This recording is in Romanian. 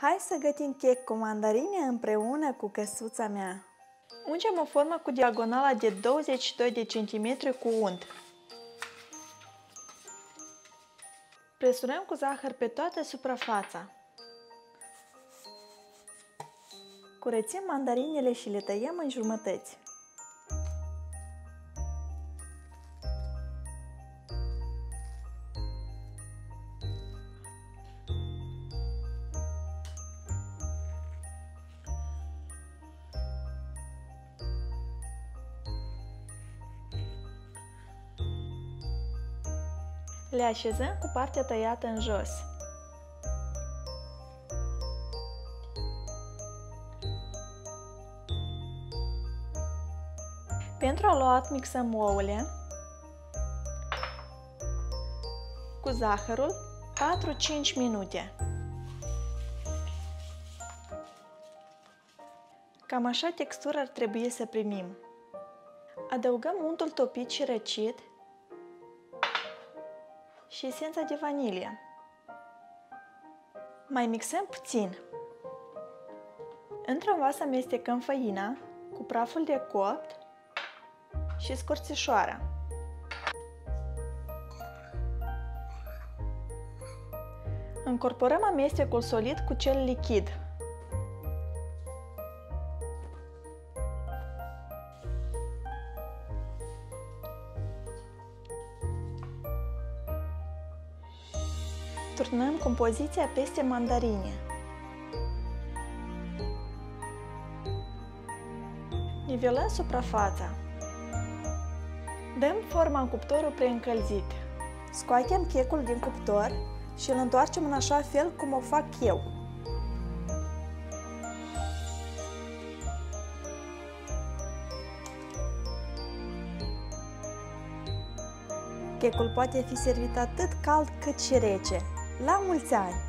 Hai să gătim chec cu mandarine împreună cu căsuța mea. Ungem o formă cu diagonala de 22 de centimetri cu unt. Presurăm cu zahăr pe toată suprafața. Curățim mandarinele și le tăiem în jumătăți. Le așezăm cu partea tăiată în jos. Pentru aluat mixăm ouăle cu zahărul 4-5 minute. Cam așa textura ar trebui să primim. Adăugăm untul topit și răcit și esența de vanilie. Mai mixăm puțin. Într-un vas amestecăm făina cu praful de copt și scorțișoara. Încorporăm amestecul solid cu cel lichid. Turnăm compoziția peste mandarine. Nivelăm suprafața. Dăm forma în cuptorul preîncălzit. Scoatem checul din cuptor și îl întoarcem în așa fel cum o fac eu. Checul poate fi servit atât cald cât și rece. La mulți ani!